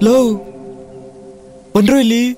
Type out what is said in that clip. Lo, Pandreli.